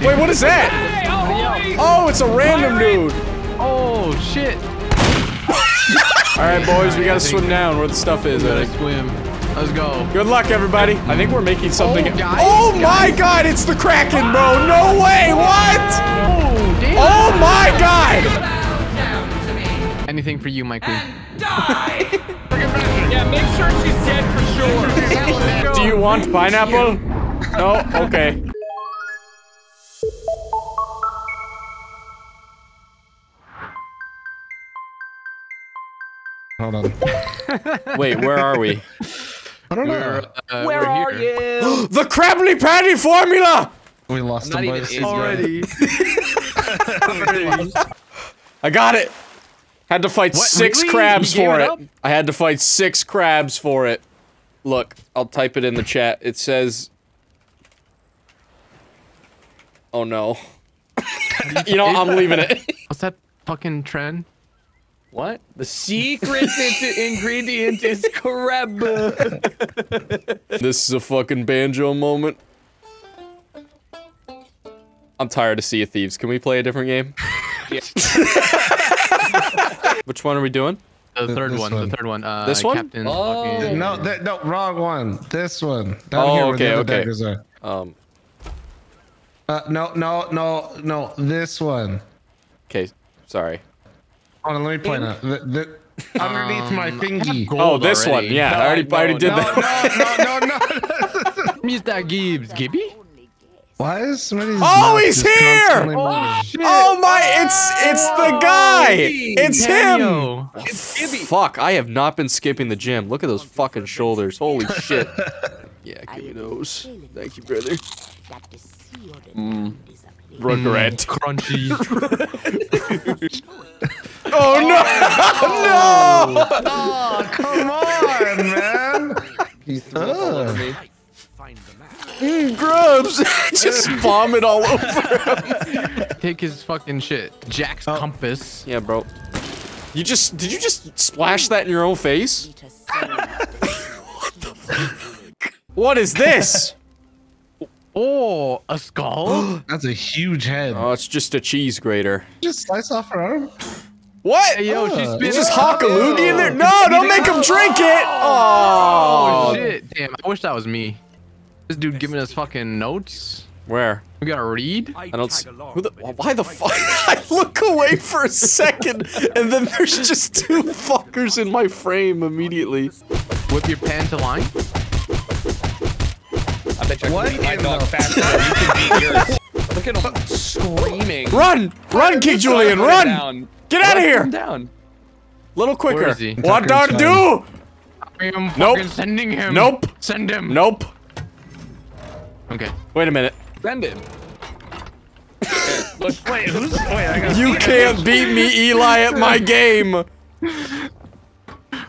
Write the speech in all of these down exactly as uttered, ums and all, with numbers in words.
Wait, what is that? Hey, oh, oh, it's a random Pirate. dude. Oh, shit. Alright, boys, we gotta swim down where the stuff is. I think. Swim. Let's go. Good luck, everybody. I think we're making something. Oh, guys, oh my guys. God, it's the Kraken, bro. No way. What? Oh, damn. Oh my God. Anything for you, Mikey. Die. Yeah, make sure she's dead for sure. Do you want pineapple? No? Okay. Hold on. Wait, where are we? I don't know. We're, uh, where are here. you? The Krabby Patty formula! We lost him by the already. already. I got it! Had to fight what? six really? crabs you for it. it. I had to fight six crabs for it. Look, I'll type it in the chat. It says... Oh no. You know, I'm leaving it. What's that fucking trend? What? The secret ingredient is crab. This is a fucking banjo moment. I'm tired of Sea of Thieves. Can we play a different game? Yeah. Which one are we doing? The third one, one, the third one. Uh, this one? Captain oh. fucking... No, th no, wrong one. This one. Down oh, here where okay, the other okay. Daggers are. Um. Uh, no, no, no, no. This one. Okay, sorry. Hold on, let me point out. The, the, underneath um, my thingy. Oh, this already. one. Yeah, no, I already, no, I already did no, that. No, no, no, no, no. Mister Gibbs, Gibby? Why is somebody? Oh, he's here! Oh, shit. oh my! It's it's the guy. It's him. It's Gibby. Fuck! I have not been skipping the gym. Look at those fucking shoulders. Holy shit! Yeah, give me those. Thank you, brother. Mm. Regret. Mm, crunchy. Oh no! Oh, no! Oh, come on, man! He's oh. me. Mm, grubs! Just vomit all over him. Take his fucking shit. Jack's oh. compass. Yeah, bro. You just did you just splash that in your own face? What the fuck? What is this? Oh, a skull? That's a huge head. Oh, it's just a cheese grater. Just slice off her arm. What? Hey, yo, oh, she's been just hawk a loogie in there? No, don't make him drink it! Oh, oh, shit. Damn, I wish that was me. This dude giving us fucking notes. Where? We gotta read? I don't see. Who the, why the fuck? I look away for a second, and then there's just two fuckers in my frame immediately. Whip your pantaloon. I bet you what can beat my dog faster than you can beat yours. Look at him screaming. Run! Run, King Julian, run! Down. Get out of here! Down. Little quicker. Where is he? What do I do? I am nope. sending him. Nope. Send him. Nope. Okay. Wait a minute. Send him. Look, wait, who's? Wait, I got you can't beat me, Eli, at my game. All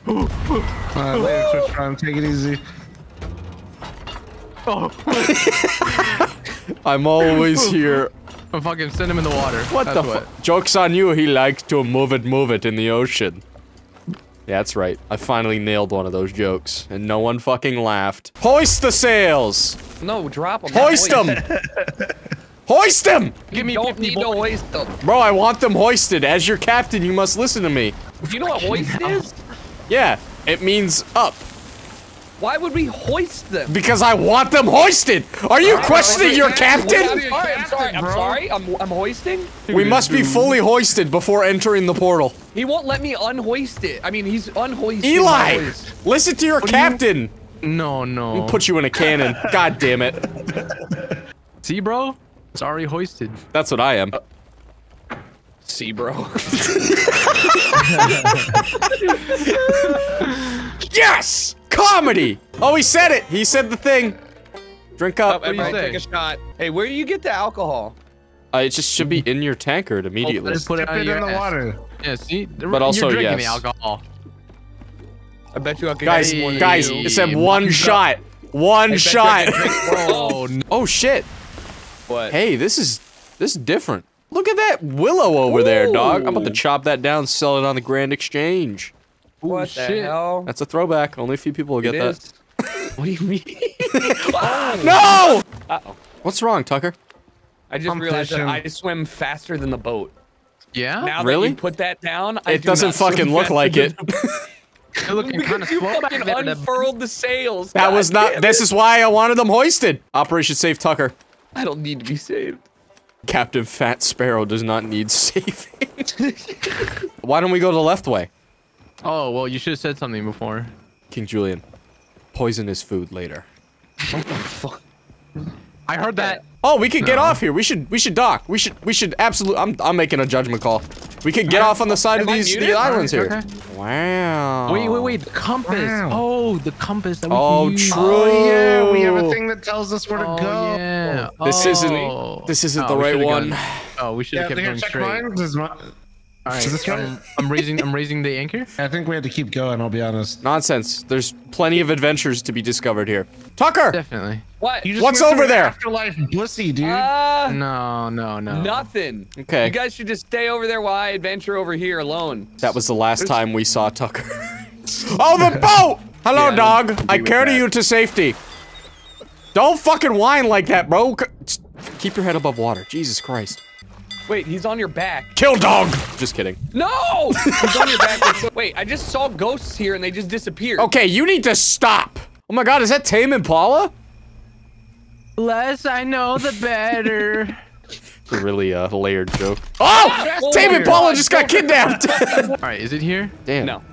right, later, Twitch Prime. Take it easy. Oh. I'm always here. I fucking send him in the water. What that's the fuck? Joke's on you, he likes to move it, move it in the ocean. Yeah, that's right. I finally nailed one of those jokes, and no one fucking laughed. Hoist the sails! No, drop them. Hoist them! Hoist them! Give me don't need to hoist them. Bro, I want them hoisted. As your captain, you must listen to me. Do you know what hoist is? Yeah, it means up. Why would we hoist them? Because I want them hoisted! Are you questioning your captain? I'm sorry, I'm sorry, I'm sorry, I'm, I'm hoisting? We must be fully hoisted before entering the portal. He won't let me unhoist it. I mean, he's unhoisted. Eli! Hoist. Listen to your what captain! You... No, no. We'll put you in a cannon. God damn it. See, bro? It's already hoisted. That's what I am. Uh See, bro. Yes! Comedy! Oh, he said it! He said the thing. Drink up. Oh, what take a shot. Hey, where do you get the alcohol? Uh, it just should be in your tankard immediately. Oh, just put it, it in the water. Yeah, see? But also, you're drinking yes. the alcohol. I bet you I can Guys, hey, guys, you. It's a one shot. One shot. Oh, no. Oh, shit. What? Hey, this is, this is different. Look at that willow over Ooh. there, dog. I'm about to chop that down, sell it on the Grand Exchange. What Ooh, the shit. hell? That's a throwback. Only a few people will get it that. What do you mean? No! Uh-oh. What's wrong, Tucker? I just I'm realized fishing. that I swim faster than the boat. Yeah? Now really? That you put that down, I It do doesn't fucking look like it. You're looking kind of you fucking unfurled the sails. That God was not- this it. is why I wanted them hoisted! Operation Save Tucker. I don't need to be saved. Captive Fat Sparrow does not need saving. Why don't we go the left way? Oh, well, you should have said something before. King Julian. Poison his food later. What the fuck? I heard that. Oh, we could no. get off here. We should. We should dock. We should. We should absolutely. I'm. I'm making a judgment call. We could get uh, off on the side of these the islands okay. here. Wow. Wait, wait, wait. The compass. Wow. Oh, the compass that we oh, can use. True. Oh, yeah. We have a thing that tells us where to oh, go. Yeah. Oh. This isn't. This isn't oh, the right one. Gone. Oh, we should have yeah, kept going straight. Mine, this is my... All right. So this I'm, I'm raising. I'm raising the anchor. I think we have to keep going. I'll be honest. Nonsense. There's plenty of adventures to be discovered here. Tucker. Definitely. What? You just What's over there? Afterlife blissy, dude. Uh, no, no, no. Nothing. Okay. You guys should just stay over there while I adventure over here alone. That was the last There's... time we saw Tucker. Oh, the boat! Hello, yeah, dog. I, I carry you to safety. Don't fucking whine like that, bro. Keep your head above water. Jesus Christ. Wait, he's on your back. Kill dog! Just kidding. No! He's on your back. Wait, I just saw ghosts here and they just disappeared. Okay, you need to stop. Oh my God, is that Tame Impala? Less I know, the better. It's a really uh, layered joke. Oh! oh Tame Impala just got kidnapped! All right, is it here? Damn. No.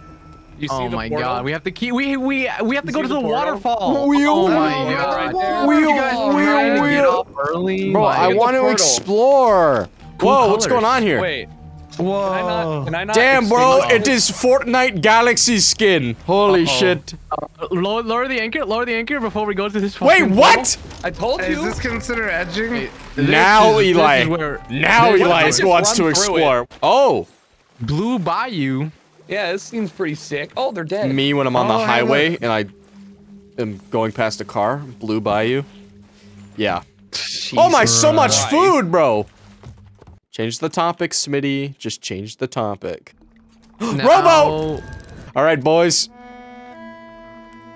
You see oh the my portal? God, we have to keep- we- we- we have you to go to the, the waterfall! Wheel, oh my wheel, God. Wheel, wheel, you guys wheel, to wheel. Get off early? Bro, I want to explore! Cool Whoa, colors. What's going on here? Wait. Whoa. Can I not, can I not Damn, bro, it is Fortnite Galaxy skin. Holy uh-oh. shit. Uh, lower, lower the anchor, lower the anchor before we go to this Wait, what? Portal. I told you. Is this considered edging? Wait, this now, is, Eli. This where, now this, Eli wants to explore. It. Oh. Blue Bayou. Yeah, this seems pretty sick. Oh, they're dead. Me when I'm on oh, the highway I and I am going past a car. Blue Bayou. Yeah. Jeez, oh my, so much right. food, bro. Change the topic, Smitty. Just change the topic. No. Robo! Alright, boys.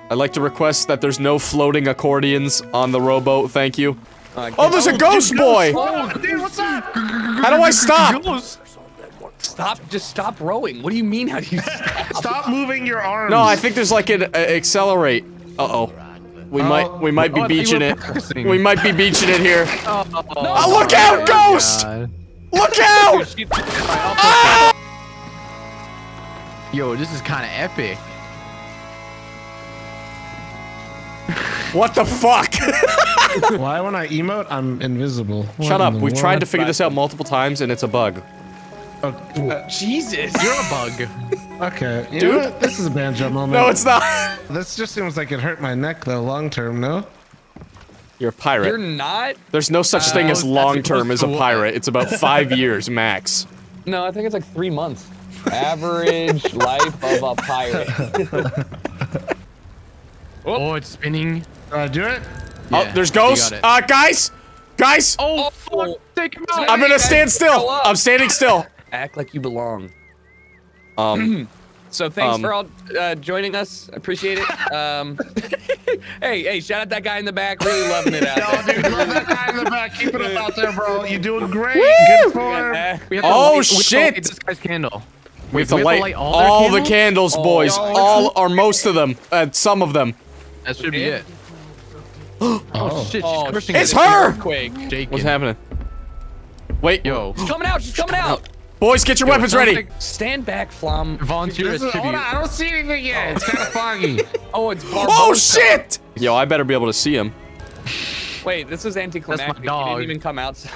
I'd like to request that there's no floating accordions on the rowboat, thank you. Uh, oh, there's oh, a ghost boy! Oh, dude, what's up? How do I stop? Stop, just stop rowing. What do you mean how do you stop? Stop moving your arms. No, I think there's like an uh, accelerate. Uh-oh. We oh. might, we might be oh, beaching it. We might be beaching it here. Oh, oh, no, oh look out, ghost! God. Look out! Ah! Yo, this is kind of epic. What the fuck? Why when I emote, I'm invisible? What Shut up, we've tried to figure this out multiple times and it's a bug. Oh, uh, Jesus, you're a bug. Okay, you dude, know what? This is a banjo moment. No, it's not. This just seems like it hurt my neck though, long term, no? You're a pirate. You're not? There's no such uh, thing as long-term as a pirate. It's about five years, max. No, I think it's like three months. Average life of a pirate. Oh, it's spinning. Uh, do it? Yeah, oh, there's ghosts. Uh, guys! Guys! Oh, fuck. Take him out. I'm gonna stand still. I'm standing still. Act like you belong. Um... So thanks um, for all uh, joining us. Appreciate it. Um, hey, hey, shout out that guy in the back. Really loving it out Yo, there. Dude, love that guy in the back. Keep it up out there, bro. You're doing great. Woo! Good for him. Oh, light, shit. It's this guy's candle. We have, we have to light, light all, all candles? the candles, oh, boys. All, all or most of them. Uh, some of them. That should be it. Oh, oh, shit. She's oh, cursing it's her. What's happening? Wait. Yo. She's coming out. She's coming out. Boys, get your Yo, weapons ready. Like, stand back, Flom. Volunteer is, hold on, I don't see anything yet. Oh. It's kind of foggy. Oh, it's Barbosa. Oh, shit! Yo, I better be able to see him. Wait, this is anticlimactic. He didn't even come outside.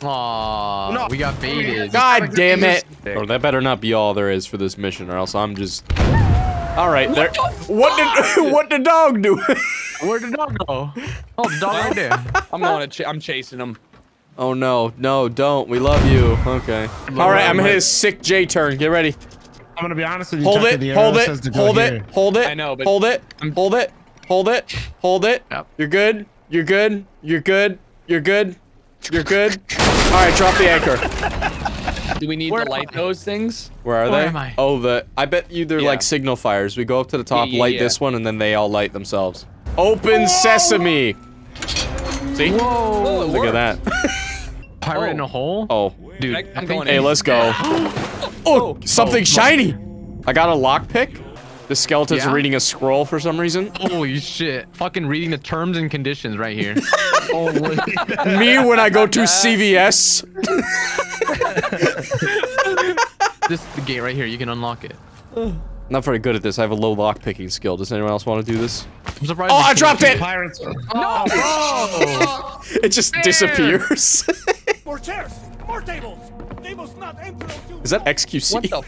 Aw, no. We got baited. God damn it. Oh, that better not be all there is for this mission, or else I'm just... All right, what there. The what did what the dog do? Where'd the dog go? Oh, the dog right there. I'm going to. Ch I'm chasing him. Oh no, no, don't. We love you. Okay. Alright, I'm gonna hit a sick J turn. Get ready. I'm gonna be honest with you. Hold it, hold it, hold it, hold it. I know, but hold it, hold it, hold it, hold it. You're good, you're good, you're good, you're good, you're good. Alright, drop the anchor. Do we need to light those things? Where are they? Oh, the. I bet you they're like signal fires. We go up to the top, light this one, and then they all light themselves. Open sesame! See? Whoa! Look at that. Pirate oh. in a hole? Oh, dude. I, I'm going hey, in. Let's go. oh, oh, something oh, shiny. I got a lockpick. The skeleton's yeah. reading a scroll for some reason. Holy shit. Fucking reading the terms and conditions right here. Holy. Me when I go to C V S. This is the gate right here. You can unlock it. Not very good at this. I have a low lock picking skill. Does anyone else want to do this? I'm surprised. Oh, I dropped it! Pirates are... No! Oh. It just Bear. disappears. More chairs! More tables! They must not enter until... Is that X Q C? What the...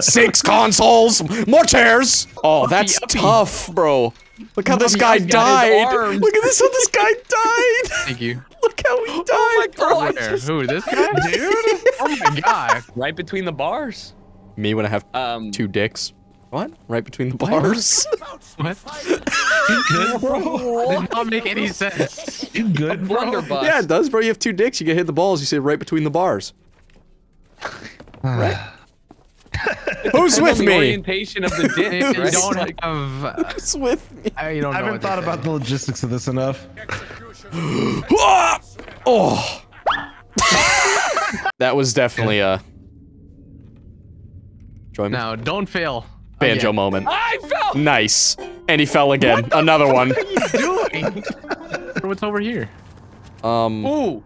Six consoles, more chairs. Oh, that's uppy, uppy. tough, bro. Look how Mommy, this guy died. Look at this how this guy died. Thank you. Look how he died, oh my God, bro. Just... Who this guy, dude? Oh my God! Right between the bars. Me when I have um, two dicks. What? Right between the bars. What? You good, bro? That did not make any sense. You good, bro? Yeah, it does, bro. You have two dicks. You get hit the balls. You sit right between the bars. Right? Who's with me? Orientation of the dick. Right? Don't like, have, uh, who's with me? I, don't know I haven't thought about the logistics of this enough. Oh! That was definitely a. Join me. Now, don't fail. Banjo again. moment. I fell. Nice. And he fell again. What the Another fuck one. What are you doing? What's over here? Um. Ooh.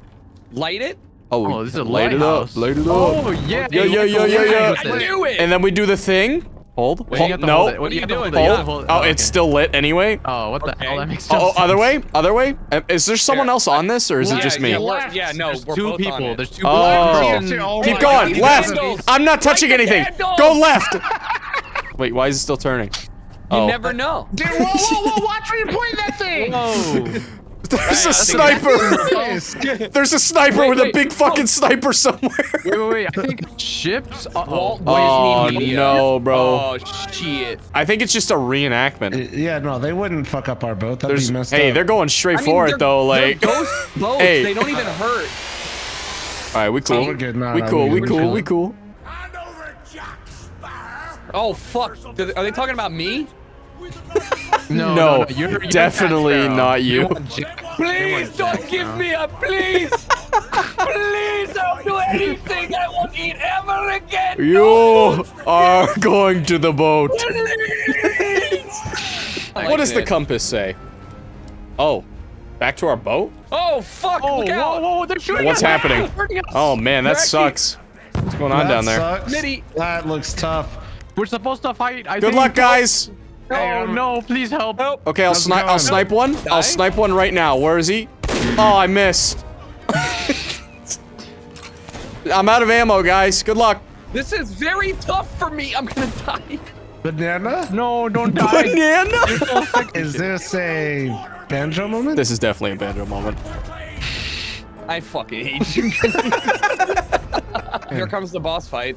Light it. Oh, oh, this is a lighthouse. Light it up. Light it up. Oh, yeah. Yo, yo, yo, yo, yo. I knew it. And then we do the thing. Hold. Wait, hold. No. Hold what are you, you doing? Hold. Hold. Oh, oh okay. It's still lit anyway. Oh, what the okay. hell? That makes no oh, sense. Oh, other way? Other way? Is there someone else on this or is yeah, it just me? Yeah, yeah no. There's we're two both people. On it. There's two oh. people. Oh. Keep going. Left. I'm not touching anything. Go left. Wait, why is it still turning? Oh. You never know. Dude, whoa, whoa, whoa. Watch where you point that thing. Whoa. There's a sniper! There's a sniper with a big fucking sniper somewhere! Wait, wait, wait, I think ships? Uh-oh. Oh, no, bro. Oh, shit. I think it's just a reenactment. Yeah, no, they wouldn't fuck up our boat. That'd be messed up. Hey, they're going straight for it, though, like... They're ghost boats, they don't even hurt. Alright, we cool. We cool, we cool, we cool. Hand over Jack Sparrow! Oh, fuck. Are they talking about me? No, no, no, no. You're, you're definitely not you. Please don't give me up, please! Please don't do anything! I won't eat ever again! You no, are going to the boat! What does the compass say? Oh, back to our boat? Oh, fuck! Oh, look out. Whoa, whoa, they're shooting What's out. happening? Oh, man, that sucks. What's going on that down sucks. there? Nitty. That looks tough. We're supposed to fight. I Good luck, guys! Oh no, please help. help. Okay, I'll snipe I'll snipe one. Die? I'll snipe one right now. Where is he? Oh, I missed. I'm out of ammo, guys. Good luck. This is very tough for me. I'm gonna die. Banana? No, don't die. Banana? Is this a banjo moment? This is definitely a banjo moment. I fucking hate you. Here comes the boss fight.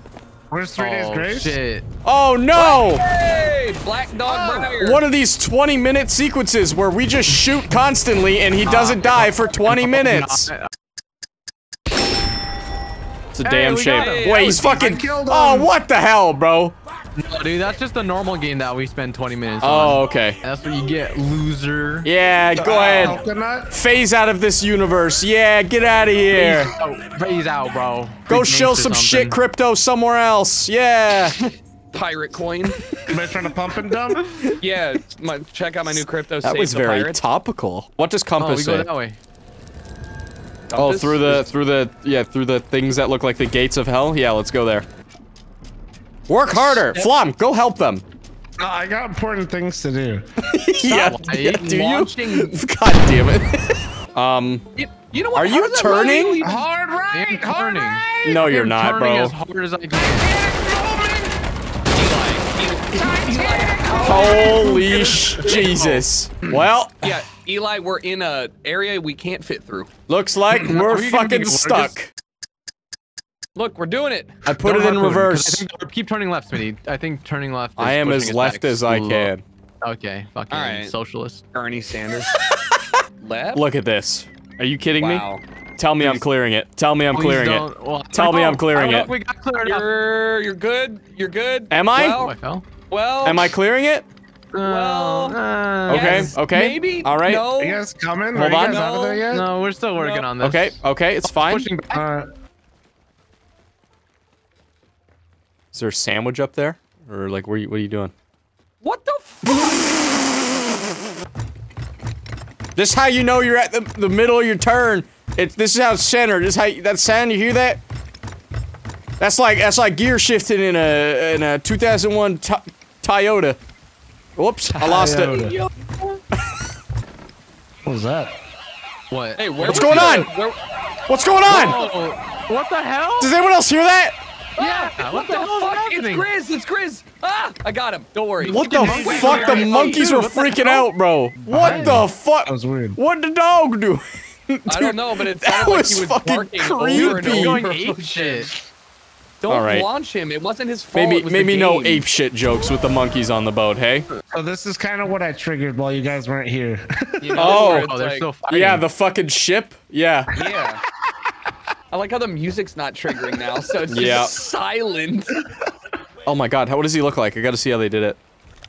Where's three oh, days grace? Shit. Oh no! Hey, black dog oh. One of these twenty minute sequences where we just shoot constantly and he doesn't die for twenty minutes. It's a hey, damn shame. Hey, Wait, he's fucking. Oh, what the hell, bro? No, dude, that's just the normal game that we spend twenty minutes on. Oh, okay. That's what you get, loser. Yeah, go ahead. Phase out of this universe. Yeah, get out of here. Phase out, phase out bro. Go shill some shit crypto somewhere else. Yeah. Pirate coin. Am I trying to pump and dump? Yeah, my, check out my new crypto. That was very pirates. topical. What does compass say? Oh, we go that way. Oh, this, through the, through the, yeah, through the things that look like the gates of hell? Yeah, let's go there. Work harder! Flom, go help them! Uh, I got important things to do. yeah, yeah, do launching. you? God damn it. um, you, you know what? Are you turning? Really hard right! Hard right! No, you're I'm not, bro. As hard as I can. Eli, Eli. Holy sh... Jesus. Well... Yeah. Eli, we're in a area we can't fit through. Looks like we're fucking stuck. Just... Look, we're doing it. I put Don't it in reverse. I think, keep turning left, Smitty. I think turning left. Is I am as left as I can. Okay, fucking right. Socialist. Bernie Sanders. Left. Look at this. Are you kidding wow. me? Tell me Please. I'm clearing it. Tell me I'm Please clearing it. Well, Tell me I'm clearing it. We got cleared. You're, you're good. You're good. Am I? Well, I fell. well am I clearing it? Well, uh, okay, yes, okay, maybe. All right. No. Are you guys coming? Hold on. No. Out of there yet? No, we're still working no. on this. Okay, okay, it's fine. Pushing back. Uh, Is there a sandwich up there, or like, where you, what are you doing? What the fuck? This is how you know you're at the, the middle of your turn. It's this is how it's centered. This is how you, that sound. You hear that? That's like that's like gear shifting in a in a two thousand one Toyota. Whoops! I lost Toyota. it. What was that? What? Hey, where What's going on? Where... What's going on? Whoa. What the hell? Does anyone else hear that? Yeah, ah, what, what the, the hell fuck? It's Grizz, it's Grizz! Ah! I got him, don't worry. What the Wait, fuck? The monkeys were freaking out, bro. What I the fuck? That was weird. What'd the dog do? Dude, I don't know, but it sounded like he was barking creepy. over and over. Ape shit. Don't right. launch him, it wasn't his fault. Maybe, maybe no ape shit jokes with the monkeys on the boat, hey? So this is kind of what I triggered while you guys weren't here. You know, oh, oh they're like, still fighting. Yeah, the fucking ship? Yeah. Yeah. I like how the music's not triggering now, so it's just yeah. silent. Oh my god, how, what does he look like? I gotta see how they did it.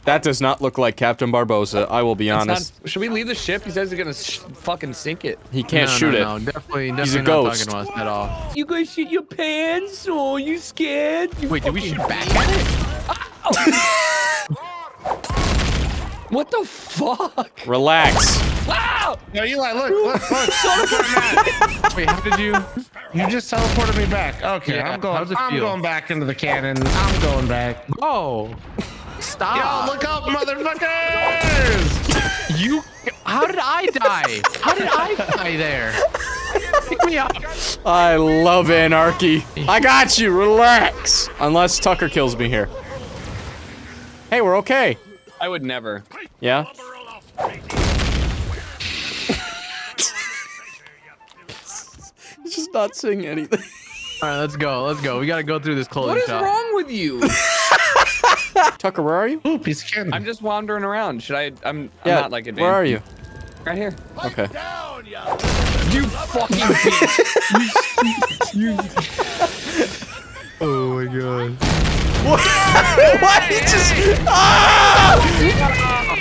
That does not look like Captain Barbosa, I will be it's honest. Not, should we leave the ship? He says he's gonna sh fucking sink it. He can't no, shoot no, it. No, definitely, definitely he's a not ghost. Talking to us at all. You guys shoot your pants? Oh, you scared? You Wait, did we shoot back at it? Oh. What the fuck? Relax. Wow! No, Eli, look, look, look. Wait, how did you? You just teleported me back. Okay, yeah, I'm going. I'm feel? going back into the cannon. I'm going back. Oh, stop! Yo, look up, motherfuckers! You? How did I die? How did I die there? Pick me up. I love anarchy. I got you. Relax. Unless Tucker kills me here. Hey, we're okay. I would never. Yeah. Just not saying anything. All right, let's go. Let's go. We gotta go through this clothing shop. What is wrong with you? Tucker, where are you? Ooh, piece of candy. I'm just wandering around. Should I? I'm. Yeah, I'm not like a. Where are you? Right here. Okay. Down, you, you fucking. you, you, you. Oh my god. What? What? Hey, hey, just. Hey. Ah!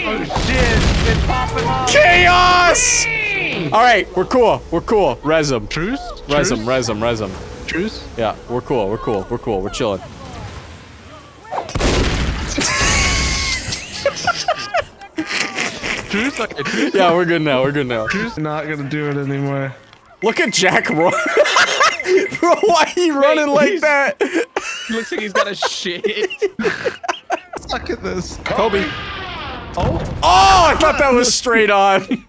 Oh shit! It's popping off. Chaos! All right, we're cool. We're cool. Res him. Truce? Res him, res him, res him. Truce? Yeah, we're cool. We're cool. We're cool. We're chilling. Truce? Okay, truce? Yeah, we're good now. We're good now. Truce? Not gonna do it anymore. Look at Jack run. Bro, why are you running Wait, like that? He looks like he's got a shit. Look at this. Kobe. Oh. Oh, I thought that was straight on.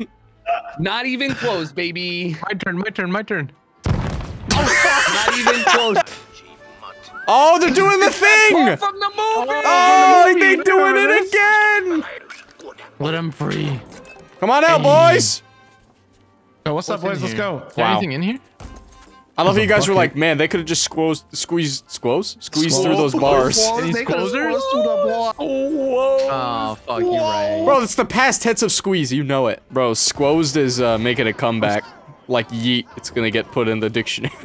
Not even close, baby. My turn, my turn, my turn. Oh, not even close. Oh, they're doing the they're thing! From the movie! Oh, oh they're doing it again! Let them free. Come on out, hey. boys! Oh, what's, what's up, boys? Let's go. Wow. Is there anything in here? I love how you guys were like, man, they could have just squoze, squeezed, squoze? Squeezed Squo through those bars. These squozers? Oh, fuck, you're right. Bro, it's the past tense of squeeze, you know it. Bro, squozed is uh, making a comeback. Like yeet, it's gonna get put in the dictionary.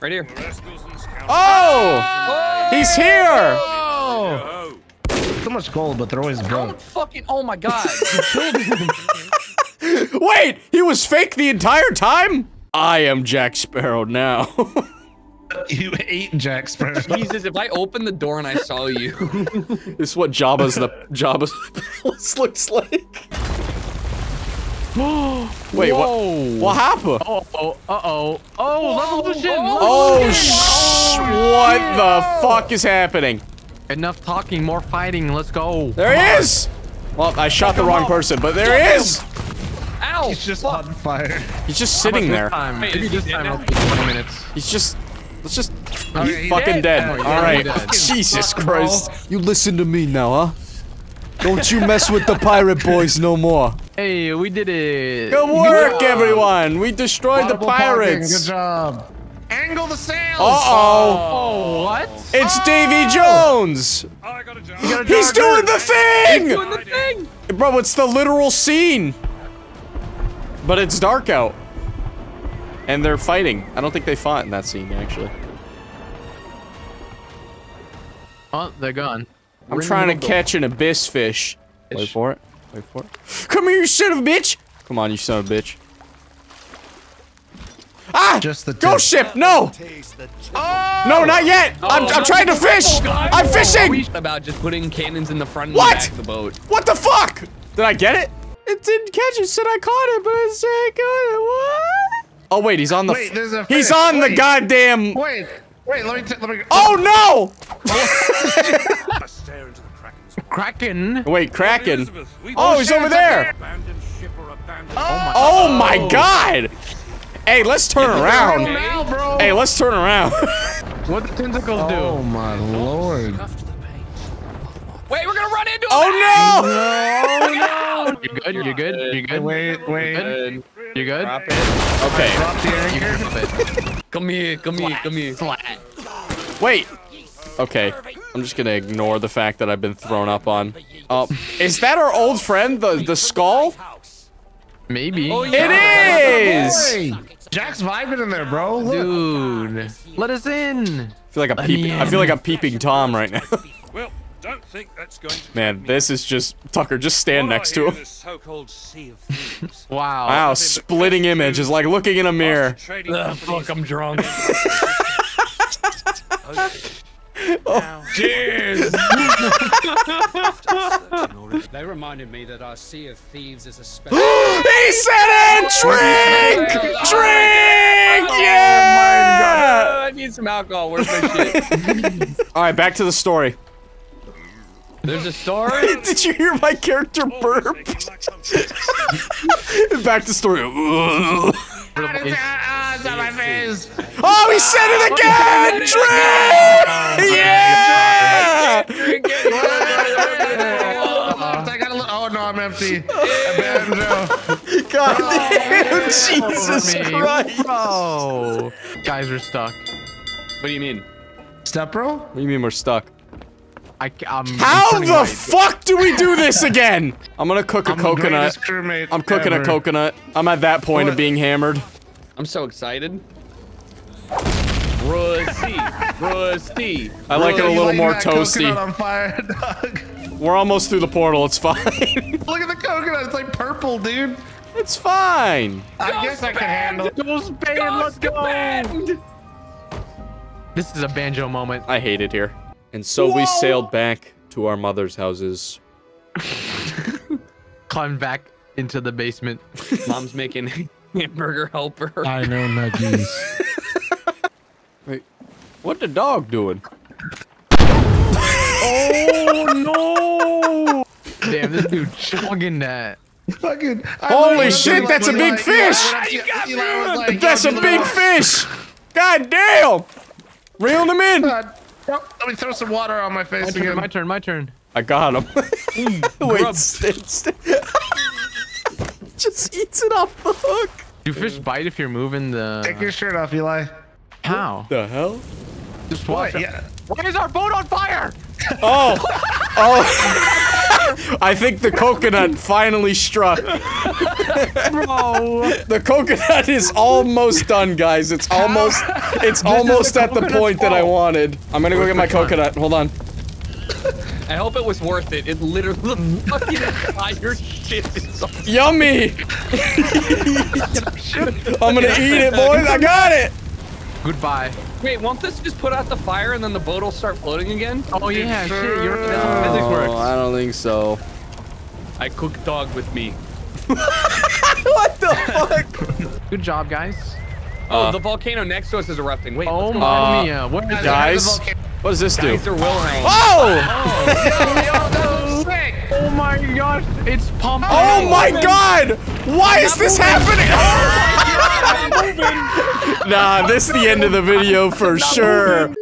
Right here. Oh! He's here! Oh. So much gold, but they're always broke. Fucking, oh my god, you killed him. Wait, he was fake the entire time? I am Jack Sparrow now. You ate Jack Sparrow. Jesus, if I opened the door and I saw you. This is what Jabba's the Jabba's palace looks like. Wait, Whoa. what? What happened? Uh oh, uh oh, oh, revolution! Oh, oh sh! What yeah. the fuck is happening? Enough talking, more fighting. Let's go. There Come he on. is. Well, I shot Check the wrong up. person, but there Check he is. Him. Ow, he's just fuck. on fire. He's just sitting there. Time? Wait, Maybe this time it'll be twenty minutes. He's just... Let's just... Okay, he's, he's fucking dead. dead. Oh, Alright. Jesus fuck, Christ. Bro. You listen to me now, huh? Don't you mess with the pirate boys no more. Hey, we did it. Good work, Good everyone. We destroyed Audible the pirates. Parking. Good job. Angle the sails. Uh-oh. Oh, what? It's oh. Davy Jones. Oh, I got a job. Got a he's doing the thing. He's doing the thing. Bro, it's the literal scene. But it's dark out. And they're fighting. I don't think they fought in that scene, actually. Oh, they're gone. I'm We're trying to catch an abyss fish. bitch. Wait for it. Wait for it. Come here, you son of a bitch! Come on, you son of a bitch. Ah! Just the ghost ship! No! Oh! No, not yet! Oh, I'm, I'm trying to fish! Oh, I'm fishing! About just putting cannons in the front and what? Back of the boat. What the fuck? Did I get it? It didn't catch it. Said I caught it, but it said I got it. What? Oh wait, he's on the. Wait, there's a he's on wait. the goddamn. Wait, wait, let me. T let me oh no! I stare into the Kraken's Kraken. Wait, Kraken. Oh, he's over there. Oh my god! Hey, let's turn around. Hey, let's turn around. What the tentacles do? Oh my lord. Wait, we're gonna run into him! Oh no! No, no! You're good, you're good, you're good. Wait, wait. You're good? Drop it. Okay. Drop the anchor. Drop it. Come here, come here, come here. Flat. Wait. Okay. I'm just gonna ignore the fact that I've been thrown up on. Uh, is that our old friend, the, the skull? Maybe. Oh, yeah. It is! Jack's vibing in there, bro. Look. Dude. Let us in. I feel like I'm peeping, I feel like I'm peeping Tom right now. Well. Don't think that's going to Man, this is just Tucker. Just stand next to him. So-called Sea of Thieves. Wow. Wow, splitting image is like looking in a mirror. Ugh, fuck, I'm drunk. Oh, cheers! They reminded me that our Sea of Thieves is a special. He said it! Drink! Drink! Oh, yeah! Oh, I need some alcohol. Where's my shit? All right, back to the story. There's a story? Did you hear my character burp? Back to story. Oh, he said it again! Drink! Yeah! Oh no, I'm empty. God damn, Jesus Christ. Oh. Guys, we're stuck. What do you mean? Step bro? What do you mean we're stuck? I, I'm, How I'm the right. fuck do we do this again? I'm gonna cook a I'm coconut. I'm cooking ever. a coconut. I'm at that point what? of being hammered. I'm so excited. Rusty, rusty. I like it a little more toasty. On fire, dog. We're almost through the portal. It's fine. Look at the coconut. It's like purple, dude. It's fine. I Ghost guess band. I can handle it. Ghost band, Ghost let's go. Band. This is a banjo moment. I hate it here. And so Whoa. we sailed back to our mother's houses. Climbed back into the basement. Mom's making hamburger helper. I know, nuggies. Wait, what the dog doing? Oh no! Damn, this dude chugging that. Fucking! Holy shit, that's a big fish! That's a big fish! God damn! Reel him in! God. Let me throw some water on my face my again. Turn, my turn, my turn. I got him. Wait, st st just eats it off the hook. Do fish bite if you're moving the... Take your shirt off, Eli. How? What the hell? Just watch. Yeah. Why is our boat on fire? Oh. Oh. I think the coconut finally struck. Bro. The coconut is almost done, guys. It's almost... It's almost at the point that I wanted. I'm gonna go get my coconut. Hold on. I hope it was worth it. It literally fucking entire shit is yummy. I'm gonna eat it, boys. I got it. Goodbye. Wait, won't this just put out the fire and then the boat will start floating again? Oh yeah, sure. Shit. You're right. Physics works. I don't think so. I cook dog with me. What the fuck? Good job, guys. Oh, uh, the volcano next to us is erupting. Wait, oh my mia. What is guys, what does this do? Wilhelm. Oh! Oh, oh my gosh, it's pumping. Oh my god! Why is this happening? Oh my god, I'm moving. Nah, this is the end of the video for sure.